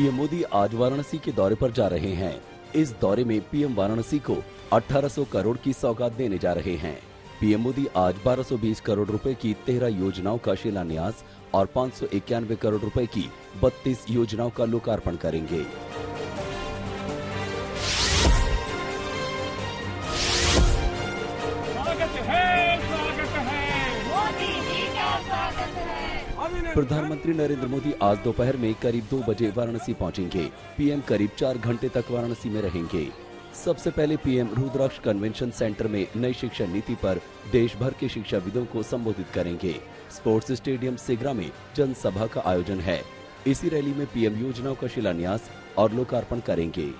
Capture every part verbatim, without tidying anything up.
PM Modi आज वाराणसी के दौरे पर जा रहे हैं। इस दौरे में पीएम वाराणसी को अठारह सौ करोड़ की सौगात देने जा रहे हैं। पीएम मोदी आज बारह सौ बीस करोड़ रुपए की तेरह योजनाओं का शिलान्यास और पाँच सौ इक्यानवे करोड़ रुपए की बत्तीस योजनाओं का लोकार्पण करेंगे। प्रधानमंत्री नरेंद्र मोदी आज दोपहर में करीब दो बजे वाराणसी पहुंचेंगे। पीएम करीब चार घंटे तक वाराणसी में रहेंगे। सबसे पहले पीएम रुद्राक्ष कन्वेंशन सेंटर में नई शिक्षा नीति पर देश भर के शिक्षाविदों को संबोधित करेंगे। स्पोर्ट्स स्टेडियम सिगरा में जनसभा का आयोजन है। इसी रैली में पीएम योजनाओं का शिलान्यास और लोकार्पण करेंगे।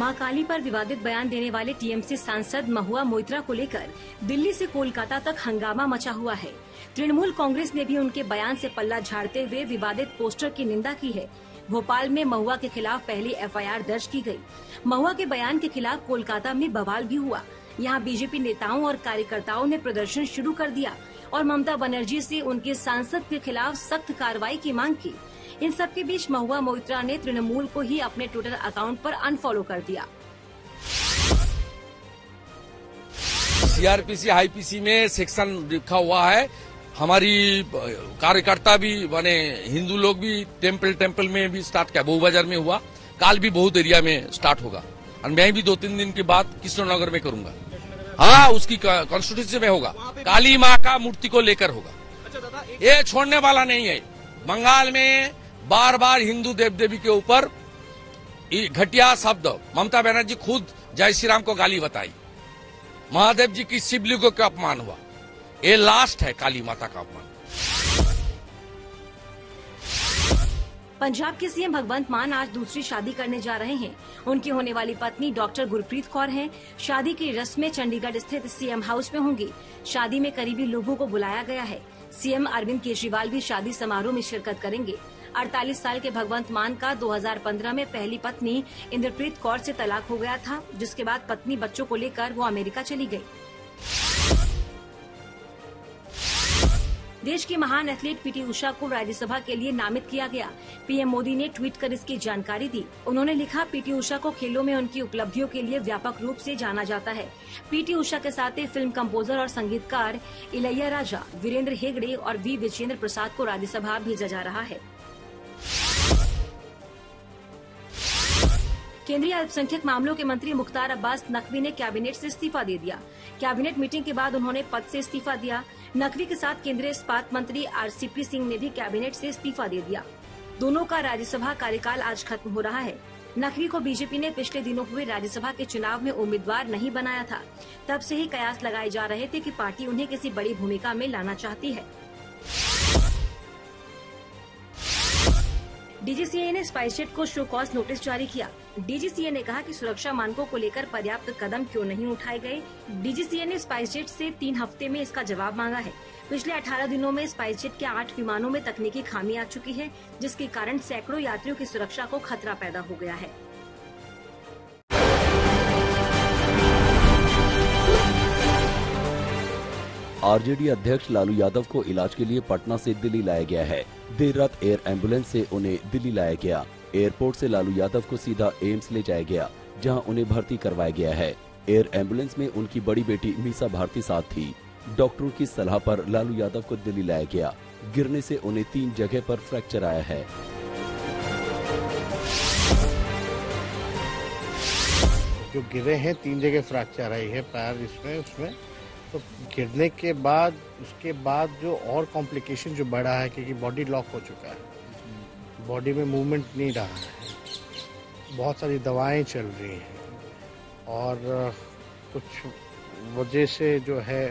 मां काली पर विवादित बयान देने वाले टीएमसी सांसद महुआ मोइत्रा को लेकर दिल्ली से कोलकाता तक हंगामा मचा हुआ है। तृणमूल कांग्रेस ने भी उनके बयान से पल्ला झाड़ते हुए विवादित पोस्टर की निंदा की है। भोपाल में महुआ के खिलाफ पहली एफआईआर दर्ज की गई। महुआ के बयान के खिलाफ कोलकाता में बवाल भी हुआ। यहाँ बीजेपी नेताओं और कार्यकर्ताओं ने प्रदर्शन शुरू कर दिया और ममता बनर्जी से उनके सांसद के खिलाफ सख्त कार्रवाई की मांग की। इन सबके बीच महुआ मोइत्रा ने तृणमूल को ही अपने ट्विटर अकाउंट पर अनफॉलो कर दिया। सीआरपीसी आईपीसी में सेक्शन लिखा हुआ है। हमारी कार्यकर्ता भी माने हिंदू लोग भी टेम्पल टेम्पल में भी स्टार्ट किया। बहु बाजार में हुआ, काल भी बहुत एरिया में स्टार्ट होगा और मैं भी दो तीन दिन के बाद कृष्णनगर में करूंगा। हाँ, उसकी कॉन्स्टिट्यूंसी में होगा। काली माँ का मूर्ति को लेकर होगा। ये छोड़ने वाला नहीं है। बंगाल में बार बार हिंदू देव देवी के ऊपर घटिया शब्द ममता बनर्जी खुद जय श्री राम को गाली बताई। महादेव जी की शिवलिंग को अपमान हुआ। ये लास्ट है काली माता का अपमान। पंजाब के सीएम भगवंत मान आज दूसरी शादी करने जा रहे हैं। उनकी होने वाली पत्नी डॉक्टर गुरप्रीत कौर हैं। शादी की रस्में चंडीगढ़ स्थित सीएम हाउस में होंगी। शादी में करीबी लोगों को बुलाया गया है। सीएम अरविंद केजरीवाल भी शादी समारोह में शिरकत करेंगे। अड़तालीस साल के भगवंत मान का दो हज़ार पंद्रह में पहली पत्नी इंद्रप्रीत कौर से तलाक हो गया था, जिसके बाद पत्नी बच्चों को लेकर वो अमेरिका चली गई। देश की महान एथलीट पीटी उषा को राज्यसभा के लिए नामित किया गया। पीएम मोदी ने ट्वीट कर इसकी जानकारी दी। उन्होंने लिखा, पीटी उषा को खेलों में उनकी उपलब्धियों के लिए व्यापक रूप से जाना जाता है। पीटी उषा के साथ फिल्म कंपोजर और संगीतकार इलैया राजा, वीरेंद्र हेगड़े और वी विजेंद्र प्रसाद को राज्यसभा भेजा जा रहा है। केंद्रीय अल्पसंख्यक मामलों के मंत्री मुख्तार अब्बास नकवी ने कैबिनेट से इस्तीफा दे दिया। कैबिनेट मीटिंग के बाद उन्होंने पद से इस्तीफा दिया। नकवी के साथ केंद्रीय इस्पात मंत्री आरसीपी सिंह ने भी कैबिनेट से इस्तीफा दे दिया। दोनों का राज्यसभा कार्यकाल आज खत्म हो रहा है। नकवी को बीजेपी ने पिछले दिनों हुए राज्यसभा के चुनाव में उम्मीदवार नहीं बनाया था। तब से ही कयास लगाए जा रहे थे कि पार्टी उन्हें किसी बड़ी भूमिका में लाना चाहती है। डीजीसीए ने स्पाइसजेट को शो कॉज नोटिस जारी किया। डीजीसीए ने कहा कि सुरक्षा मानकों को लेकर पर्याप्त कदम क्यों नहीं उठाए गए। डीजीसीए ने स्पाइसजेट से तीन हफ्ते में इसका जवाब मांगा है। पिछले अठारह दिनों में स्पाइसजेट के आठ विमानों में तकनीकी खामी आ चुकी है, जिसके कारण सैकड़ों यात्रियों की सुरक्षा को खतरा पैदा हो गया है। आरजेडी अध्यक्ष लालू यादव को इलाज के लिए पटना से दिल्ली लाया गया है। देर रात एयर एम्बुलेंस से उन्हें दिल्ली लाया गया। एयरपोर्ट से लालू यादव को सीधा एम्स ले जाया गया, जहां उन्हें भर्ती करवाया गया है। एयर एम्बुलेंस में उनकी बड़ी बेटी मीसा भारती साथ थी। डॉक्टरों की सलाह पर लालू यादव को दिल्ली लाया गया। गिरने से उन्हें तीन जगह पर फ्रैक्चर आया है। जो गिरे हैं तीन जगह फ्रैक्चर आई है पैर इसमें उसमें तो गिरने के बाद उसके बाद जो और कॉम्प्लिकेशन जो बढ़ा है क्योंकि बॉडी लॉक हो चुका है, बॉडी में मूवमेंट नहीं रहा है, बहुत सारी दवाएं चल रही हैं और कुछ वजह से जो है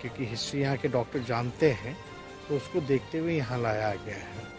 क्योंकि हिस्ट्री यहाँ के डॉक्टर जानते हैं तो उसको देखते हुए यहाँ लाया गया है।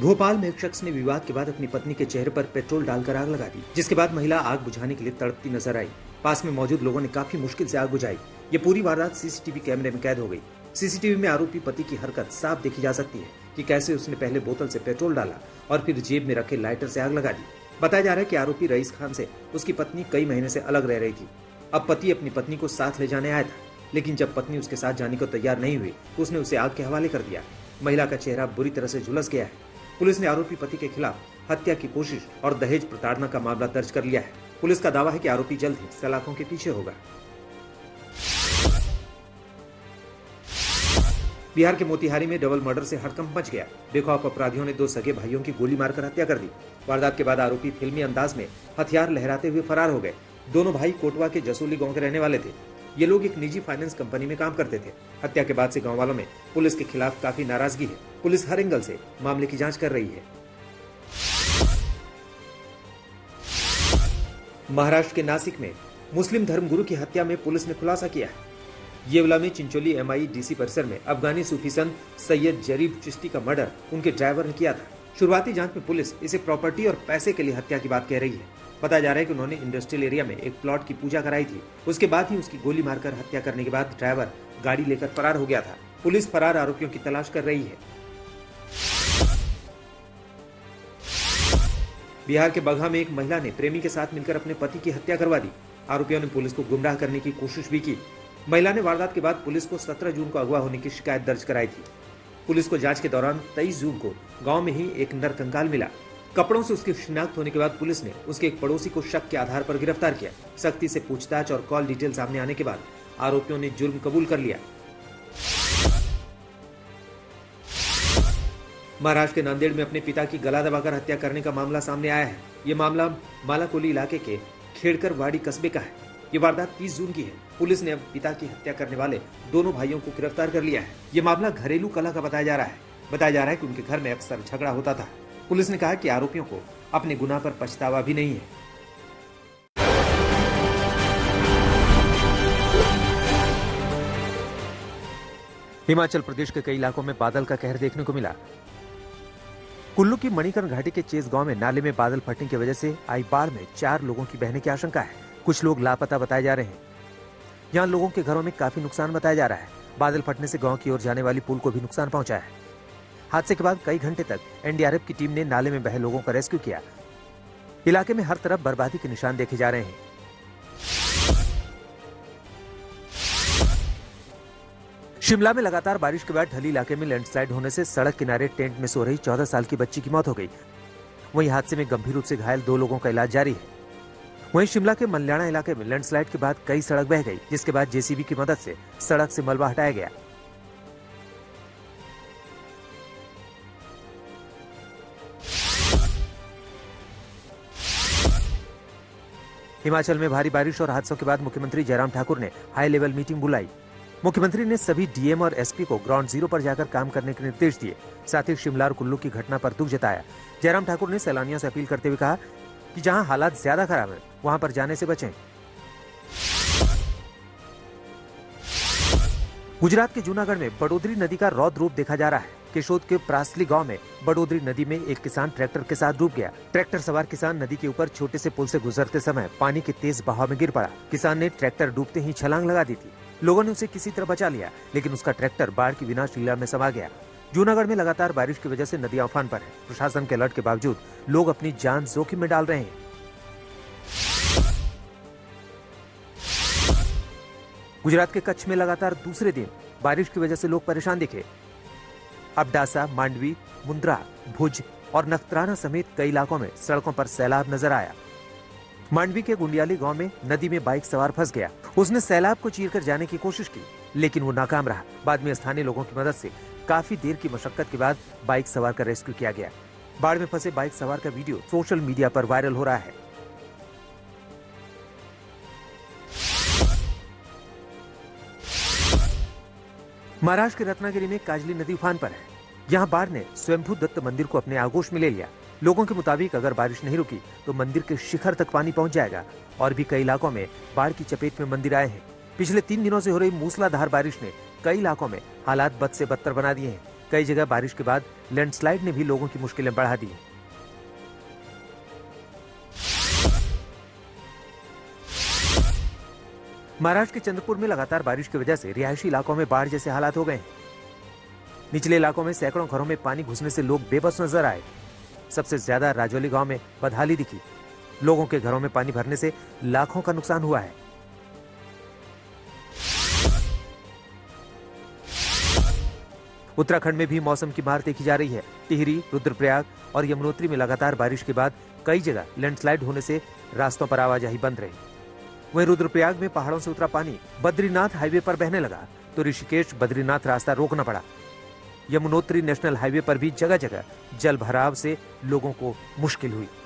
भोपाल में एक शख्स ने विवाद के बाद अपनी पत्नी के चेहरे पर पेट्रोल डालकर आग लगा दी, जिसके बाद महिला आग बुझाने के लिए तड़पती नजर आई। पास में मौजूद लोगों ने काफी मुश्किल से आग बुझाई। ये पूरी वारदात सीसीटीवी कैमरे में कैद हो गई। सीसीटीवी में आरोपी पति की हरकत साफ देखी जा सकती है। कि कैसे उसने पहले बोतल से पेट्रोल डाला और फिर जेब में रखे लाइटर से आग लगा दी। बताया जा रहा है कि आरोपी रईस खान से उसकी पत्नी कई महीने से अलग रह रही थी। अब पति अपनी पत्नी को साथ ले जाने आया था, लेकिन जब पत्नी उसके साथ जाने को तैयार नहीं हुई उसने उसे आग के हवाले कर दिया। महिला का चेहरा बुरी तरह से झुलस गया है। पुलिस ने आरोपी पति के खिलाफ हत्या की कोशिश और दहेज प्रताड़ना का मामला दर्ज कर लिया है। पुलिस का दावा है कि आरोपी जल्द ही सलाखों के पीछे होगा। बिहार के मोतिहारी में डबल मर्डर से हड़कंप मच गया। बेखौफ अपराधियों ने दो सगे भाइयों की गोली मारकर हत्या कर दी। वारदात के बाद आरोपी फिल्मी अंदाज में हथियार लहराते हुए फरार हो गए। दोनों भाई कोटवा के जसूली गांव के रहने वाले थे। ये लोग एक निजी फाइनेंस कंपनी में काम करते थे। हत्या के बाद से गाँव वालों में पुलिस के खिलाफ काफी नाराजगी है। पुलिस हर एंगल से मामले की जाँच कर रही है। महाराष्ट्र के नासिक में मुस्लिम धर्मगुरु की हत्या में पुलिस ने खुलासा किया है। येवला में चिंचोली एमआई डीसी परिसर में अफगानी सूफी संत सैयद जरीब चिश्ती का मर्डर उनके ड्राइवर ने किया था। शुरुआती जांच में पुलिस इसे प्रॉपर्टी और पैसे के लिए हत्या की बात कह रही है। बताया जा रहा है कि उन्होंने इंडस्ट्रियल एरिया में एक प्लॉट की पूजा कराई थी। उसके बाद ही उसकी गोली मारकर हत्या करने के बाद ड्राइवर गाड़ी लेकर फरार हो गया था। पुलिस फरार आरोपियों की तलाश कर रही है। बिहार के बगहा में एक महिला ने प्रेमी के साथ मिलकर अपने पति की हत्या करवा दी। आरोपियों ने पुलिस को गुमराह करने की कोशिश भी की। महिला ने वारदात के बाद पुलिस को सत्रह जून को अगवा होने की शिकायत दर्ज कराई थी। पुलिस को जांच के दौरान तेईस जून को गांव में ही एक नर कंकाल मिला। कपड़ों से उसकी शिनाख्त होने के बाद पुलिस ने उसके एक पड़ोसी को शक के आधार पर गिरफ्तार किया। सख्ती से पूछताछ और कॉल डिटेल सामने आने के बाद आरोपियों ने जुर्म कबूल कर लिया। महाराष्ट्र के नांदेड़ में अपने पिता की गला दबाकर हत्या करने का मामला सामने आया है। ये मामला मालाकोली इलाके के खेड़कर वाड़ी कस्बे का है। ये वारदात तीस जून की है। पुलिस ने अब पिता की हत्या करने वाले दोनों भाइयों को गिरफ्तार कर लिया है। ये मामला घरेलू कलह का बताया जा रहा है। बताया जा रहा है कि उनके घर में अक्सर झगड़ा होता था। पुलिस ने कहा कि आरोपियों को अपने गुनाह पर पछतावा भी नहीं है। हिमाचल प्रदेश के कई इलाकों में बादल का कहर देखने को मिला। कुल्लू की मणिकर्ण घाटी के चेस गांव में नाले में बादल फटने की वजह से आई बाढ़ में चार लोगों की बहने की आशंका है। कुछ लोग लापता बताए जा रहे हैं। यहाँ लोगों के घरों में काफी नुकसान बताया जा रहा है। बादल फटने से गांव की ओर जाने वाली पुल को भी नुकसान पहुंचा है। हादसे के बाद कई घंटे तक एनडीआरएफ की टीम ने नाले में बहे लोगों का रेस्क्यू किया। इलाके में हर तरफ बर्बादी के निशान देखे जा रहे हैं। शिमला में लगातार बारिश के बाद ढली इलाके में लैंडस्लाइड होने से सड़क किनारे टेंट में सो रही चौदह साल की बच्ची की मौत हो गई। वहीं हादसे में गंभीर रूप से घायल दो लोगों का इलाज जारी है। वहीं शिमला के मल्याणा इलाके में लैंडस्लाइड के बाद कई सड़क बह गई, जिसके बाद जेसीबी की मदद से सड़क से मलबा हटाया गया। हिमाचल में भारी बारिश और हादसों के बाद मुख्यमंत्री जयराम ठाकुर ने हाई लेवल मीटिंग बुलाई। मुख्यमंत्री ने सभी डीएम और एसपी को ग्राउंड जीरो पर जाकर काम करने के निर्देश दिए। साथ ही शिमला और कुल्लू की घटना पर दुख जताया। जयराम ठाकुर ने सैलानियों से अपील करते हुए कहा कि जहां हालात ज्यादा खराब हैं, वहां पर जाने से बचें। गुजरात के जूनागढ़ में बड़ोदरी नदी का रौद्र रूप देखा जा रहा है। किशोद के प्रासली गांव में बड़ोदरी नदी में एक किसान ट्रैक्टर के साथ डूब गया। ट्रैक्टर सवार किसान नदी के ऊपर छोटे से पुल से गुजरते समय पानी के तेज बहाव में गिर पड़ा। किसान ने ट्रैक्टर डूबते ही छलांग लगा दी थी। लोगों ने उसे किसी तरह बचा लिया, लेकिन उसका ट्रैक्टर बाढ़ की विनाश लीला में समा गया। जूनागढ़ में लगातार बारिश की वजह से नदियां उफान पर है। प्रशासन के अलर्ट के बावजूद लोग अपनी जान जोखिम में डाल रहे हैं। गुजरात के कच्छ में लगातार दूसरे दिन बारिश की वजह से लोग परेशान दिखे। अबडासा, मांडवी, मुंद्रा, भुज और नखत्राना समेत कई इलाकों में सड़कों पर सैलाब नजर आया। मांडवी के गुंडियाली गांव में नदी में बाइक सवार फंस गया। उसने सैलाब को चीरकर जाने की कोशिश की, लेकिन वो नाकाम रहा। बाद में स्थानीय लोगों की मदद से काफी देर की मशक्कत के बाद बाइक सवार का रेस्क्यू किया गया। बाढ़ में फंसे बाइक सवार का वीडियो सोशल मीडिया पर वायरल हो रहा है। महाराष्ट्र के रत्नागिरी में काजली नदी उफान पर है। यहाँ बाढ़ ने स्वयंभू दत्त मंदिर को अपने आगोश में ले लिया। लोगों के मुताबिक अगर बारिश नहीं रुकी तो मंदिर के शिखर तक पानी पहुँच जाएगा। और भी कई इलाकों में बाढ़ की चपेट में मंदिर आए हैं। पिछले तीन दिनों से हो रही मूसलाधार बारिश ने कई इलाकों में हालात बद से बदतर बना दिए हैं। कई जगह बारिश के बाद लैंडस्लाइड ने भी लोगों की मुश्किलें बढ़ा दी हैं। महाराष्ट्र के चंद्रपुर में लगातार बारिश की वजह से रिहायशी इलाकों में बाढ़ जैसे हालात हो गए हैं। निचले इलाकों में सैकड़ों घरों में पानी घुसने से लोग बेबस नजर आए। सबसे ज्यादा राजौली गांव में बदहाली दिखी। लोगों के घरों में पानी भरने से लाखों का नुकसान हुआ है। उत्तराखंड में भी मौसम की मार देखी जा रही है। टिहरी, रुद्रप्रयाग और यमुनोत्री में लगातार बारिश के बाद कई जगह लैंडस्लाइड होने से रास्तों पर आवाजाही बंद रही। वहीं रुद्रप्रयाग में पहाड़ों से उतरा पानी बद्रीनाथ हाईवे पर बहने लगा तो ऋषिकेश बद्रीनाथ रास्ता रोकना पड़ा। यमुनोत्री नेशनल हाईवे पर भी जगह जगह जल भराव से लोगों को मुश्किल हुई।